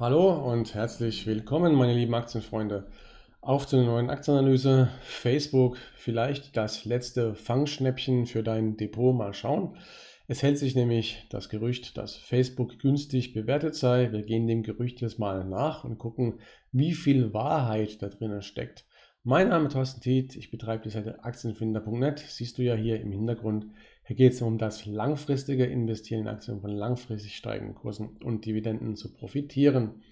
Hallo und herzlich willkommen, meine lieben Aktienfreunde, auf zu einer neuen Aktienanalyse. Facebook, vielleicht das letzte Fangschnäppchen für dein Depot, mal schauen. Es hält sich nämlich das Gerücht, dass Facebook günstig bewertet sei. Wir gehen dem Gerücht jetzt mal nach und gucken, wie viel Wahrheit da drinnen steckt. Mein Name ist Thorsten Tiedt, ich betreibe die Seite aktienfinder.net. Siehst du ja hier im Hintergrund, hier geht es um das langfristige Investieren in Aktien, von langfristig steigenden Kursen und Dividenden zu profitieren.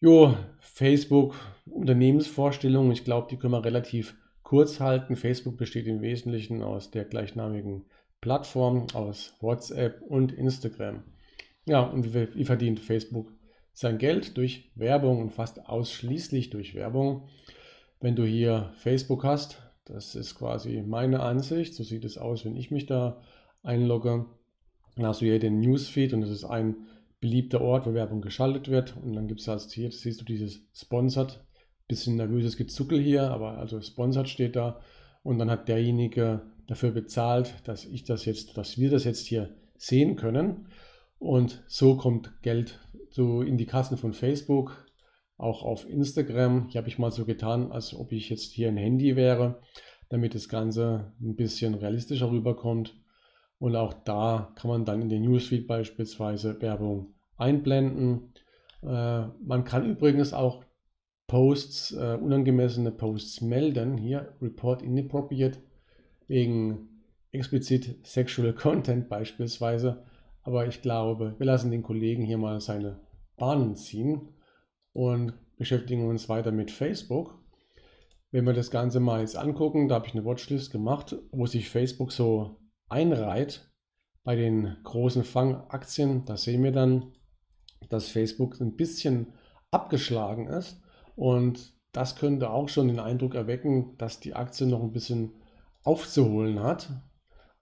Jo, Facebook, Unternehmensvorstellung, ich glaube, die können wir relativ kurz halten. Facebook besteht im Wesentlichen aus der gleichnamigen Plattformen aus WhatsApp und Instagram. Ja, und wie verdient Facebook sein Geld? Durch Werbung und fast ausschließlich durch Werbung. Wenn du hier Facebook hast, das ist quasi meine Ansicht, so sieht es aus, wenn ich mich da einlogge, dann hast du hier den Newsfeed und das ist ein beliebter Ort, wo Werbung geschaltet wird. Und dann gibt es das hier, das siehst du, dieses Sponsored, bisschen nervöses Gezuckel hier, aber also Sponsored steht da und dann hat derjenige dafür bezahlt, dass wir das jetzt hier sehen können. Und so kommt Geld so in die Kassen von Facebook, auch auf Instagram. Hier habe ich mal so getan, als ob ich jetzt hier ein Handy wäre, damit das Ganze ein bisschen realistischer rüberkommt. Und auch da kann man dann in den Newsfeed beispielsweise Werbung einblenden. Man kann übrigens auch Posts, unangemessene Posts melden. Hier, Report Inappropriate, wegen explizit Sexual Content beispielsweise, aber ich glaube, wir lassen den Kollegen hier mal seine Bahnen ziehen und beschäftigen uns weiter mit Facebook. Wenn wir das Ganze mal jetzt angucken, da habe ich eine Watchlist gemacht, wo sich Facebook so einreiht bei den großen Fangaktien. Da sehen wir dann, dass Facebook ein bisschen abgeschlagen ist und das könnte auch schon den Eindruck erwecken, dass die Aktie noch ein bisschen aufzuholen hat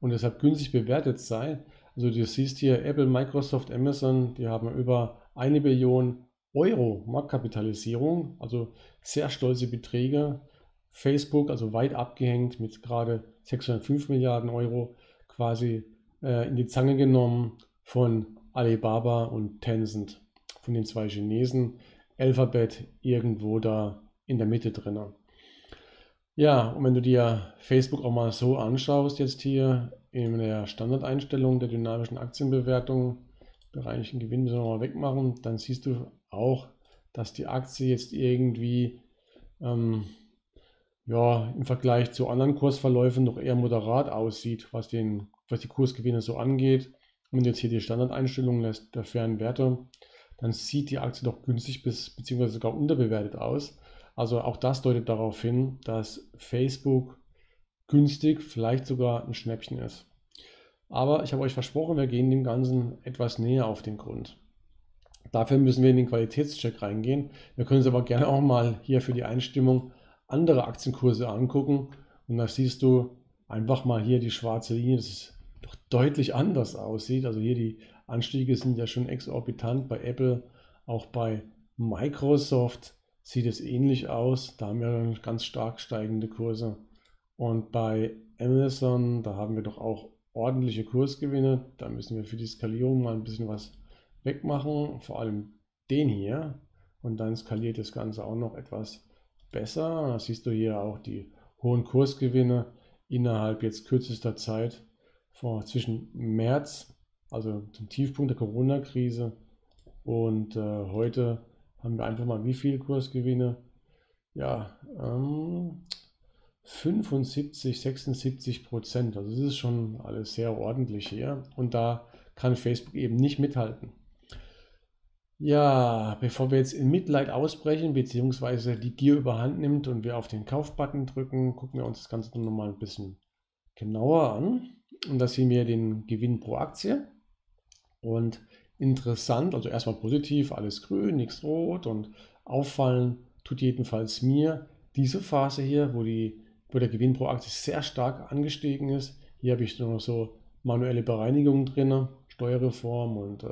und deshalb günstig bewertet sei. Also du siehst hier Apple, Microsoft, Amazon, die haben über 1 Billion Euro Marktkapitalisierung, also sehr stolze Beträge. Facebook, also weit abgehängt mit gerade 605 Milliarden Euro quasi in die Zange genommen von Alibaba und Tencent, von den zwei Chinesen. Alphabet irgendwo da in der Mitte drin. Ja, und wenn du dir Facebook auch mal so anschaust, jetzt hier in der Standardeinstellung der dynamischen Aktienbewertung, bereinigten Gewinn müssen wir mal wegmachen, dann siehst du auch, dass die Aktie jetzt irgendwie ja, im Vergleich zu anderen Kursverläufen noch eher moderat aussieht, was die Kursgewinne so angeht. Und wenn du jetzt hier die Standardeinstellung lässt der fairen Werte, dann sieht die Aktie doch günstig bis bzw. sogar unterbewertet aus. Also auch das deutet darauf hin, dass Facebook günstig, vielleicht sogar ein Schnäppchen ist. Aber ich habe euch versprochen, wir gehen dem Ganzen etwas näher auf den Grund. Dafür müssen wir in den Qualitätscheck reingehen. Wir können uns aber gerne auch mal hier für die Einstimmung andere Aktienkurse angucken. Und da siehst du einfach mal hier die schwarze Linie, dass es doch deutlich anders aussieht. Also hier die Anstiege sind ja schon exorbitant bei Apple, auch bei Microsoft sieht es ähnlich aus, da haben wir ganz stark steigende Kurse. Und bei Amazon, da haben wir doch auch ordentliche Kursgewinne, da müssen wir für die Skalierung mal ein bisschen was wegmachen, vor allem den hier. Und dann skaliert das Ganze auch noch etwas besser. Da siehst du hier auch die hohen Kursgewinne innerhalb jetzt kürzester Zeit, zwischen März, also zum Tiefpunkt der Corona-Krise und heute. Haben wir einfach mal wie viel Kursgewinne? Ja, 75, 76%. Also das ist schon alles sehr ordentlich hier. Und da kann Facebook eben nicht mithalten. Ja, bevor wir jetzt in Mitleid ausbrechen, beziehungsweise die Gier überhand nimmt und wir auf den Kaufbutton drücken, gucken wir uns das Ganze noch mal ein bisschen genauer an. Und da sehen wir den Gewinn pro Aktie. Und interessant, also erstmal positiv, alles grün, nichts rot, und auffallen tut jedenfalls mir diese Phase hier, wo der Gewinn pro Aktie sehr stark angestiegen ist. Hier habe ich noch so manuelle Bereinigungen drin, Steuerreform und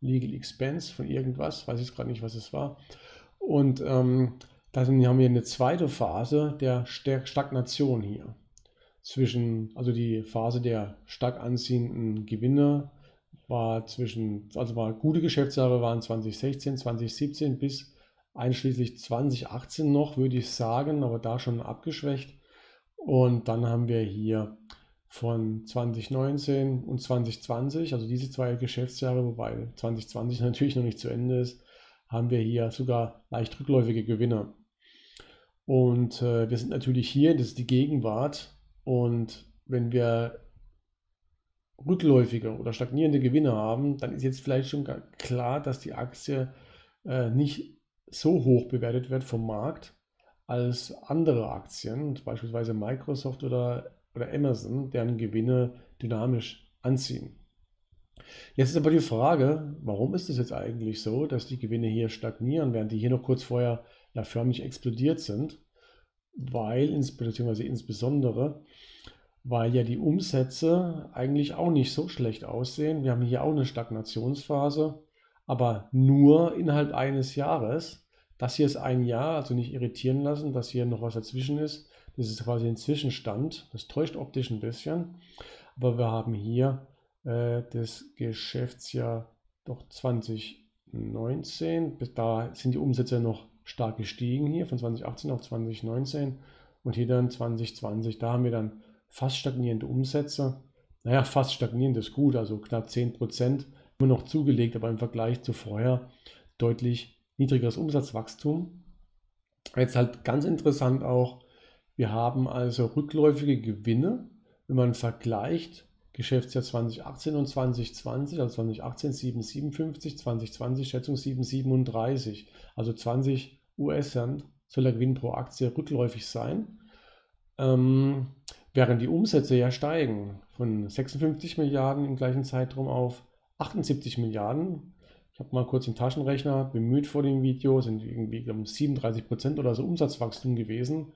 Legal Expense von irgendwas, weiß ich gerade nicht, was es war. Und dann haben wir eine zweite Phase der Stagnation hier. Zwischen, also die Phase der stark anziehenden Gewinne gute Geschäftsjahre waren 2016, 2017 bis einschließlich 2018 noch, würde ich sagen, aber da schon abgeschwächt. Und dann haben wir hier von 2019 und 2020, also diese zwei Geschäftsjahre, wobei 2020 natürlich noch nicht zu Ende ist, haben wir hier sogar leicht rückläufige Gewinne. Und wir sind natürlich hier, das ist die Gegenwart, und wenn wir rückläufige oder stagnierende Gewinne haben, dann ist jetzt vielleicht schon klar, dass die Aktie nicht so hoch bewertet wird vom Markt als andere Aktien, beispielsweise Microsoft oder Amazon, deren Gewinne dynamisch anziehen. Jetzt ist aber die Frage, warum ist es jetzt eigentlich so, dass die Gewinne hier stagnieren, während die hier noch kurz vorher ja förmlich explodiert sind, insbesondere weil ja die Umsätze eigentlich auch nicht so schlecht aussehen. Wir haben hier auch eine Stagnationsphase, aber nur innerhalb eines Jahres. Das hier ist ein Jahr, also nicht irritieren lassen, dass hier noch was dazwischen ist. Das ist quasi ein Zwischenstand, das täuscht optisch ein bisschen. Aber wir haben hier das Geschäftsjahr doch 2019, da sind die Umsätze noch stark gestiegen hier, von 2018 auf 2019 und hier dann 2020, da haben wir dann fast stagnierende Umsätze. Naja, fast stagnierend ist gut, also knapp 10% immer noch zugelegt, aber im Vergleich zu vorher deutlich niedrigeres Umsatzwachstum. Jetzt halt ganz interessant auch, wir haben also rückläufige Gewinne, wenn man vergleicht Geschäftsjahr 2018 und 2020, also 2018 7,57, 2020 Schätzung 7,37, also 20 US-Cent soll der Gewinn pro Aktie rückläufig sein. Während die Umsätze ja steigen von 56 Milliarden im gleichen Zeitraum auf 78 Milliarden. Ich habe mal kurz den Taschenrechner bemüht vor dem Video, sind irgendwie um 37% oder so Umsatzwachstum gewesen,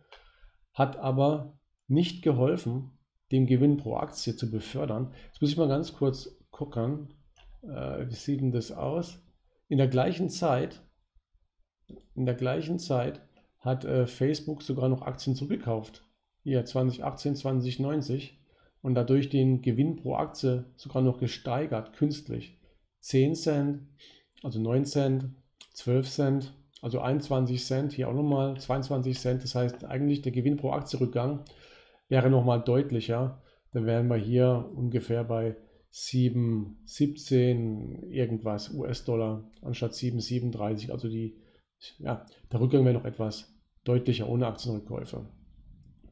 hat aber nicht geholfen, den Gewinn pro Aktie zu befördern. Jetzt muss ich mal ganz kurz gucken, wie sieht denn das aus? In der gleichen Zeit hat Facebook sogar noch Aktien zurückgekauft. Hier 2018, 2090 und dadurch den Gewinn pro Aktie sogar noch gesteigert, künstlich. 10 Cent, also 9 Cent, 12 Cent, also 21 Cent, hier auch nochmal 22 Cent. Das heißt eigentlich der Gewinn pro Aktie-Rückgang wäre nochmal deutlicher. Dann wären wir hier ungefähr bei 7,17 irgendwas US-Dollar anstatt 7,37. Also der Rückgang wäre noch etwas deutlicher ohne Aktienrückkäufe.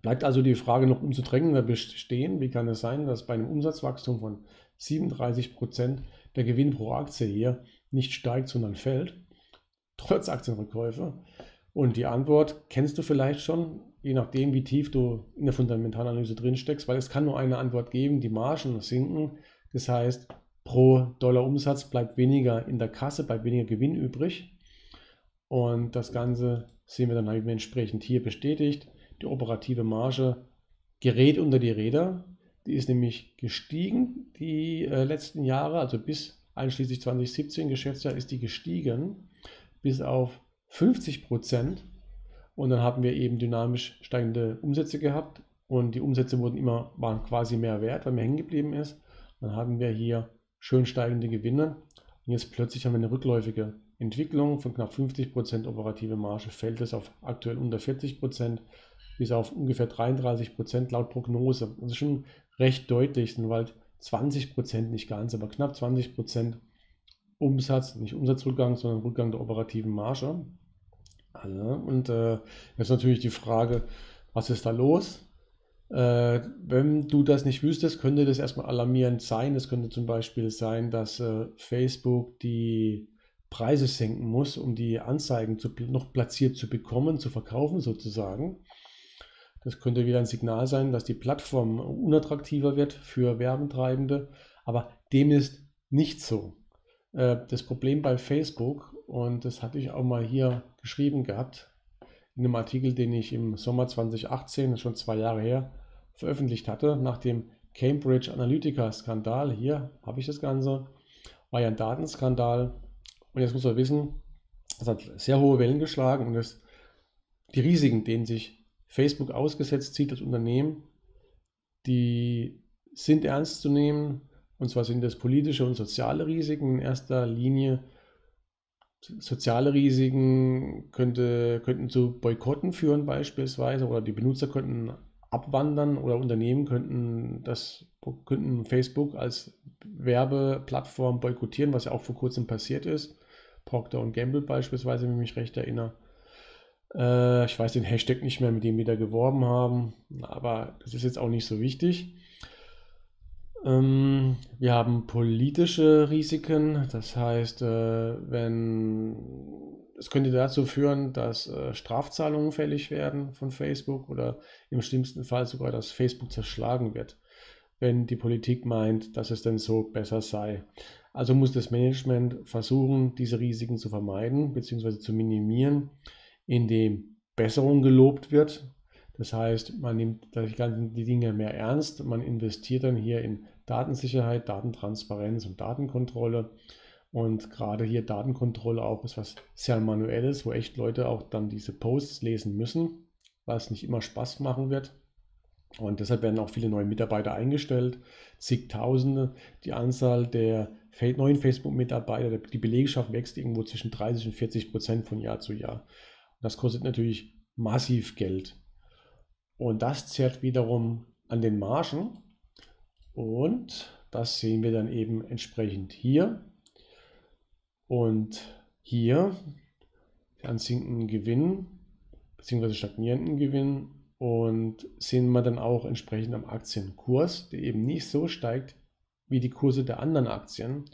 Bleibt also die Frage noch umso drängender bestehen, wie kann es sein, dass bei einem Umsatzwachstum von 37% der Gewinn pro Aktie hier nicht steigt, sondern fällt, trotz Aktienrückkäufe? Und die Antwort kennst du vielleicht schon, je nachdem wie tief du in der Fundamentalanalyse drin steckst, weil es kann nur eine Antwort geben, die Margen sinken, das heißt pro Dollar Umsatz bleibt weniger in der Kasse, bleibt weniger Gewinn übrig und das Ganze sehen wir dann eben entsprechend hier bestätigt. Die operative Marge gerät unter die Räder, die ist nämlich gestiegen die letzten Jahre, also bis einschließlich 2017 Geschäftsjahr ist die gestiegen bis auf 50% und dann haben wir eben dynamisch steigende Umsätze gehabt und die Umsätze waren quasi mehr wert, weil mehr hängen geblieben ist. Dann hatten wir hier schön steigende Gewinne und jetzt plötzlich haben wir eine rückläufige Entwicklung von knapp 50% operative Marge, fällt es auf aktuell unter 40%. Bis auf ungefähr 33% laut Prognose. Das ist schon recht deutlich, sind halt 20%, nicht ganz, aber knapp 20% Umsatz, nicht Umsatzrückgang, sondern Rückgang der operativen Marge. Und jetzt natürlich die Frage, was ist da los? Wenn du das nicht wüsstest, könnte das erstmal alarmierend sein. Es könnte zum Beispiel sein, dass Facebook die Preise senken muss, um die Anzeigen noch platziert zu bekommen, zu verkaufen sozusagen. Das könnte wieder ein Signal sein, dass die Plattform unattraktiver wird für Werbetreibende, aber dem ist nicht so. Das Problem bei Facebook, und das hatte ich auch mal hier geschrieben gehabt, in einem Artikel, den ich im Sommer 2018, das ist schon 2 Jahre her, veröffentlicht hatte, nach dem Cambridge Analytica-Skandal, hier habe ich das Ganze, war ja ein Datenskandal, und jetzt muss man wissen, es hat sehr hohe Wellen geschlagen und die Risiken, denen sich Facebook ausgesetzt sieht das Unternehmen, die sind ernst zu nehmen Und zwar sind das politische und soziale Risiken in erster Linie. Soziale Risiken könnten zu Boykotten führen beispielsweise, oder die Benutzer könnten abwandern oder Unternehmen könnten Facebook als Werbeplattform boykottieren, was ja auch vor kurzem passiert ist. Procter und Gamble beispielsweise, wenn ich mich recht erinnere. Ich weiß den Hashtag nicht mehr, mit dem wir da geworben haben, aber das ist jetzt auch nicht so wichtig. Wir haben politische Risiken, das heißt, es könnte dazu führen, dass Strafzahlungen fällig werden von Facebook oder im schlimmsten Fall sogar, dass Facebook zerschlagen wird, wenn die Politik meint, dass es denn so besser sei. Also muss das Management versuchen, diese Risiken zu vermeiden bzw. zu minimieren, indem Besserung gelobt wird. Das heißt, man nimmt die Dinge mehr ernst, man investiert dann hier in Datensicherheit, Datentransparenz und Datenkontrolle. Und gerade hier Datenkontrolle auch ist was sehr Manuelles, wo echt Leute auch dann diese Posts lesen müssen, was nicht immer Spaß machen wird. Und deshalb werden auch viele neue Mitarbeiter eingestellt, zigtausende. Die Anzahl der neuen Facebook-Mitarbeiter, die Belegschaft wächst irgendwo zwischen 30 und 40% von Jahr zu Jahr. Das kostet natürlich massiv Geld und das zerrt wiederum an den Margen und das sehen wir dann eben entsprechend hier und hier an sinkenden Gewinn bzw. stagnierenden Gewinn und sehen wir dann auch entsprechend am Aktienkurs, der eben nicht so steigt wie die Kurse der anderen Aktien.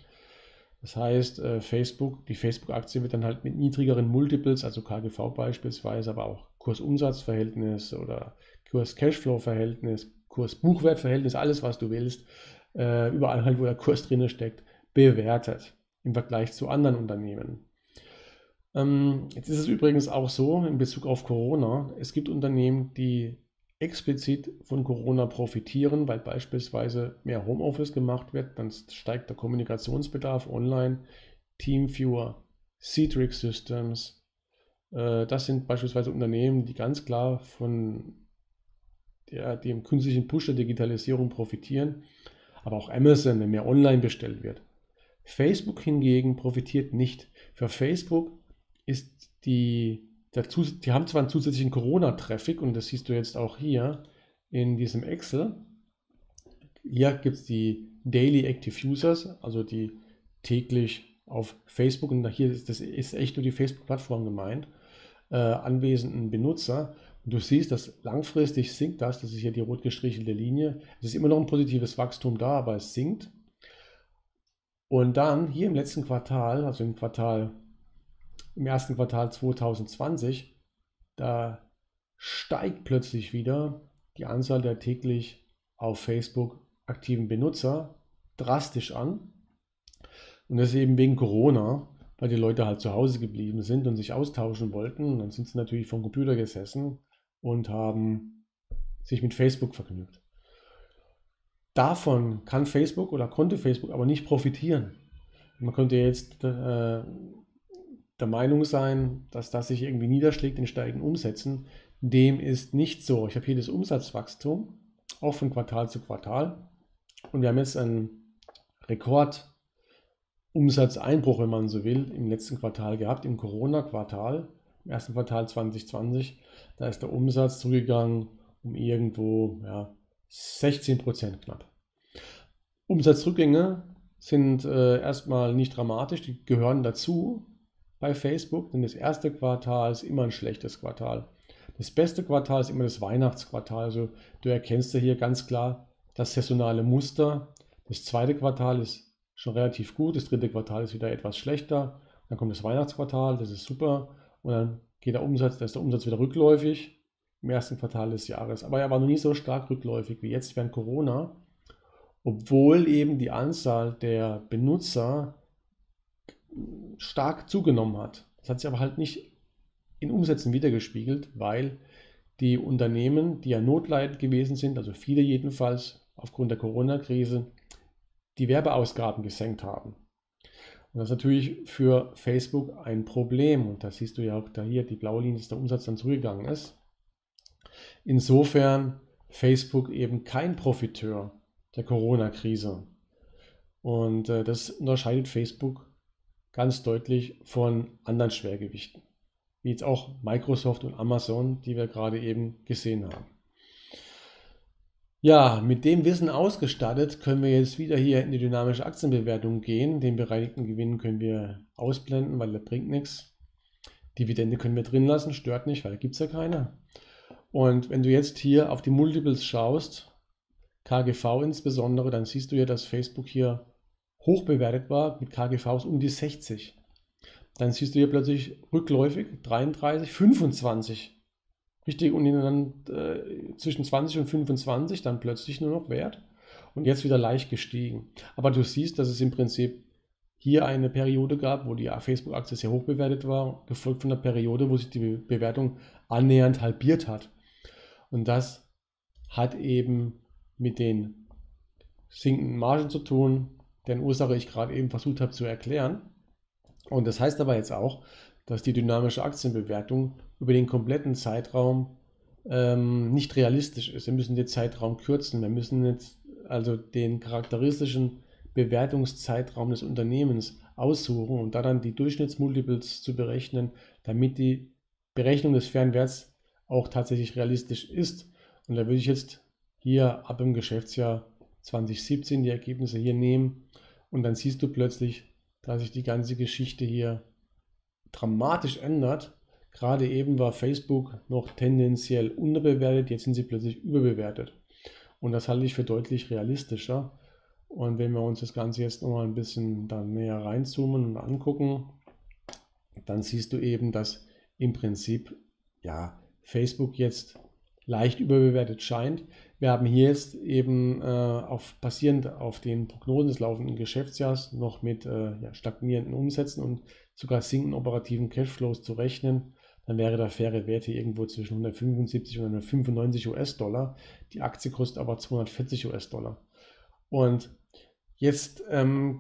Das heißt, die Facebook-Aktie wird dann halt mit niedrigeren Multiples, also KGV beispielsweise, aber auch Kursumsatzverhältnis oder Kurs-Cashflow-Verhältnis, Kurs-Buchwert-Verhältnis, alles was du willst, überall halt, wo der Kurs drin steckt, bewertet im Vergleich zu anderen Unternehmen. Jetzt ist es übrigens auch so, in Bezug auf Corona, es gibt Unternehmen, die explizit von Corona profitieren, weil beispielsweise mehr Homeoffice gemacht wird, dann steigt der Kommunikationsbedarf online. TeamViewer, Citrix Systems, das sind beispielsweise Unternehmen, die ganz klar von dem künstlichen Push der Digitalisierung profitieren, aber auch Amazon, wenn mehr online bestellt wird. Facebook hingegen profitiert nicht. Für Facebook ist die haben zwar einen zusätzlichen Corona-Traffic und das siehst du jetzt auch hier in diesem Excel. Hier gibt es die Daily Active Users, also die täglich auf Facebook, und hier ist echt nur die Facebook-Plattform gemeint, anwesenden Benutzer. Und du siehst, dass langfristig sinkt das ist hier die rot gestrichelte Linie. Es ist immer noch ein positives Wachstum da, aber es sinkt. Und dann hier im letzten Quartal, also im ersten Quartal 2020, da steigt plötzlich wieder die Anzahl der täglich auf Facebook aktiven Benutzer drastisch an. Und das ist eben wegen Corona, weil die Leute halt zu Hause geblieben sind und sich austauschen wollten. Und dann sind sie natürlich vom Computer gesessen und haben sich mit Facebook vergnügt. Davon kann Facebook oder konnte Facebook aber nicht profitieren. Man könnte jetzt der Meinung sein, dass das sich irgendwie niederschlägt in steigenden Umsätzen. Dem ist nicht so. Ich habe hier das Umsatzwachstum, auch von Quartal zu Quartal. Und wir haben jetzt einen Rekordumsatzeinbruch, wenn man so will, im letzten Quartal gehabt, im Corona-Quartal, im ersten Quartal 2020. Da ist der Umsatz zugegangen um irgendwo 16% knapp. Umsatzrückgänge sind erstmal nicht dramatisch, die gehören dazu. Bei Facebook, denn das erste Quartal ist immer ein schlechtes Quartal. Das beste Quartal ist immer das Weihnachtsquartal. Also du erkennst ja hier ganz klar das saisonale Muster. Das zweite Quartal ist schon relativ gut, das dritte Quartal ist wieder etwas schlechter. Dann kommt das Weihnachtsquartal, das ist super. Und dann geht der Umsatz wieder rückläufig im ersten Quartal des Jahres. Aber er war noch nie so stark rückläufig wie jetzt während Corona, obwohl eben die Anzahl der Benutzer stark zugenommen hat. Das hat sich aber halt nicht in Umsätzen wiedergespiegelt, weil die Unternehmen, die ja notleidend gewesen sind, also viele jedenfalls aufgrund der Corona-Krise, die Werbeausgaben gesenkt haben. Und das ist natürlich für Facebook ein Problem. Und das siehst du ja auch da hier, die blaue Linie, dass der Umsatz dann zurückgegangen ist. Insofern Facebook eben kein Profiteur der Corona-Krise. Und das unterscheidet Facebook ganz deutlich von anderen Schwergewichten, wie jetzt auch Microsoft und Amazon, die wir gerade eben gesehen haben. Ja, mit dem Wissen ausgestattet können wir jetzt wieder hier in die dynamische Aktienbewertung gehen. Den bereinigten Gewinn können wir ausblenden, weil der bringt nichts. Dividende können wir drin lassen, stört nicht, weil da gibt es ja keine. Und wenn du jetzt hier auf die Multiples schaust, KGV insbesondere, dann siehst du ja, dass Facebook hier hoch bewertet war mit KGVs um die 60. Dann siehst du hier plötzlich rückläufig 33, 25. Richtig, und dann, zwischen 20 und 25 dann plötzlich nur noch wert und jetzt wieder leicht gestiegen. Aber du siehst, dass es im Prinzip hier eine Periode gab, wo die Facebook-Aktie sehr hoch bewertet war, gefolgt von einer Periode, wo sich die Bewertung annähernd halbiert hat. Und das hat eben mit den sinkenden Margen zu tun, deren Ursache ich gerade eben versucht habe zu erklären. Und das heißt aber jetzt auch, dass die dynamische Aktienbewertung über den kompletten Zeitraum nicht realistisch ist. Wir müssen den Zeitraum kürzen. Wir müssen jetzt also den charakteristischen Bewertungszeitraum des Unternehmens aussuchen und da dann die Durchschnittsmultiples zu berechnen, damit die Berechnung des Fernwerts auch tatsächlich realistisch ist. Und da würde ich jetzt hier ab im Geschäftsjahr 2017 die Ergebnisse hier nehmen und dann siehst du plötzlich, dass sich die ganze Geschichte hier dramatisch ändert. Gerade eben war Facebook noch tendenziell unterbewertet, jetzt sind sie plötzlich überbewertet. Und das halte ich für deutlich realistischer. Und wenn wir uns das Ganze jetzt nochmal ein bisschen dann näher reinzoomen und angucken, dann siehst du eben, dass im Prinzip ja, Facebook jetzt leicht überbewertet scheint. Wir haben hier jetzt eben basierend auf den Prognosen des laufenden Geschäftsjahres noch mit stagnierenden Umsätzen und sogar sinkenden operativen Cashflows zu rechnen. Dann wäre der faire Wert hier irgendwo zwischen 175 und 195 US-Dollar. Die Aktie kostet aber 240 US-Dollar. Und jetzt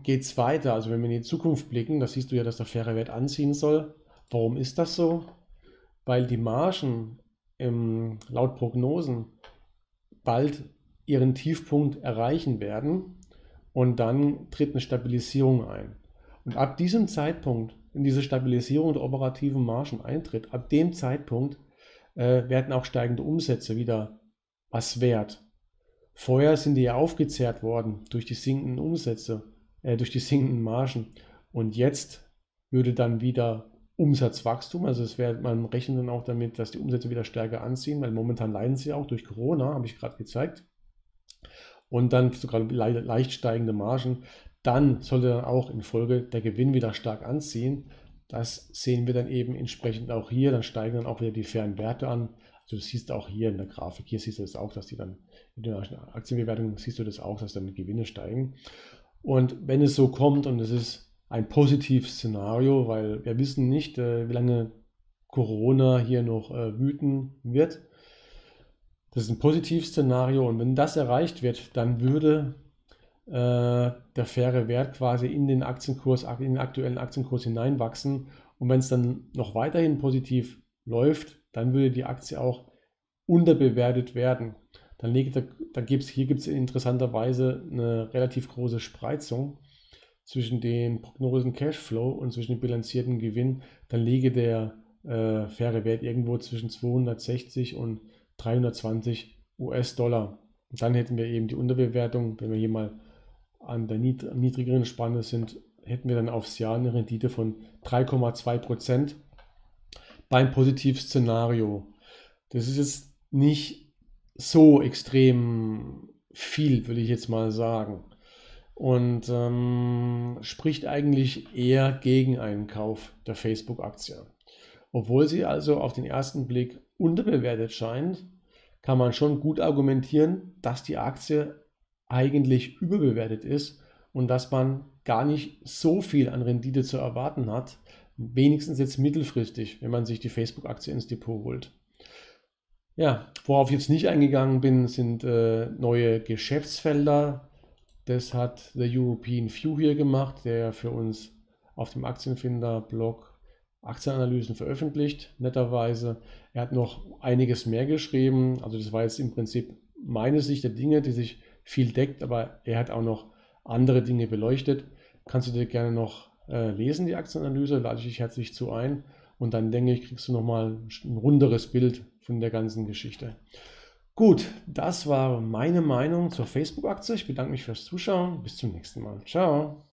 geht es weiter. Also wenn wir in die Zukunft blicken, da siehst du ja, dass der faire Wert anziehen soll. Warum ist das so? Weil die Margen laut Prognosen bald ihren Tiefpunkt erreichen werden und dann tritt eine Stabilisierung ein. Und ab diesem Zeitpunkt, wenn diese Stabilisierung der operativen Margen eintritt, ab dem Zeitpunkt werden auch steigende Umsätze wieder was wert. Vorher sind die ja aufgezehrt worden durch die sinkenden Umsätze, durch die sinkenden Margen. Und jetzt würde dann wieder Umsatzwachstum, also man rechnet dann auch damit, dass die Umsätze wieder stärker anziehen, weil momentan leiden sie auch durch Corona, habe ich gerade gezeigt. Und dann sogar leicht steigende Margen. Dann sollte dann auch in Folge der Gewinn wieder stark anziehen. Das sehen wir dann eben entsprechend auch hier. Dann steigen dann auch wieder die fairen Werte an. Also du siehst auch hier in der Grafik, hier siehst du das auch, dass die dann in der Aktienbewertung siehst du das auch, dass dann die Gewinne steigen. Und wenn es so kommt, und es ist ein positives Szenario, weil wir wissen nicht, wie lange Corona hier noch wüten wird. Das ist ein positives Szenario und wenn das erreicht wird, dann würde der faire Wert quasi in den Aktienkurs, in den aktuellen Aktienkurs hineinwachsen. Und wenn es dann noch weiterhin positiv läuft, dann würde die Aktie auch unterbewertet werden. Hier gibt es interessanterweise eine relativ große Spreizung zwischen den Prognosen Cashflow und zwischen dem bilanzierten Gewinn. Dann liege der faire Wert irgendwo zwischen 260 und 320 US-Dollar. Und dann hätten wir eben die Unterbewertung, wenn wir hier mal an der niedrigeren Spanne sind, hätten wir dann aufs Jahr eine Rendite von 3,2% beim Positivszenario. Das ist jetzt nicht so extrem viel, würde ich jetzt mal sagen. Und spricht eigentlich eher gegen einen Kauf der Facebook-Aktie. Obwohl sie also auf den ersten Blick unterbewertet scheint, kann man schon gut argumentieren, dass die Aktie eigentlich überbewertet ist und dass man gar nicht so viel an Rendite zu erwarten hat, wenigstens jetzt mittelfristig, wenn man sich die Facebook-Aktie ins Depot holt. Ja, worauf ich jetzt nicht eingegangen bin, sind neue Geschäftsfelder. Das hat The European View hier gemacht, der für uns auf dem Aktienfinder-Blog Aktienanalysen veröffentlicht, netterweise. Er hat noch einiges mehr geschrieben, also das war jetzt im Prinzip meine Sicht der Dinge, die sich viel deckt, aber er hat auch noch andere Dinge beleuchtet. Kannst du dir gerne noch lesen, die Aktienanalyse, lade ich dich herzlich zu ein. Und dann denke ich, kriegst du nochmal ein runderes Bild von der ganzen Geschichte. Gut, das war meine Meinung zur Facebook-Aktie. Ich bedanke mich fürs Zuschauen. Bis zum nächsten Mal. Ciao.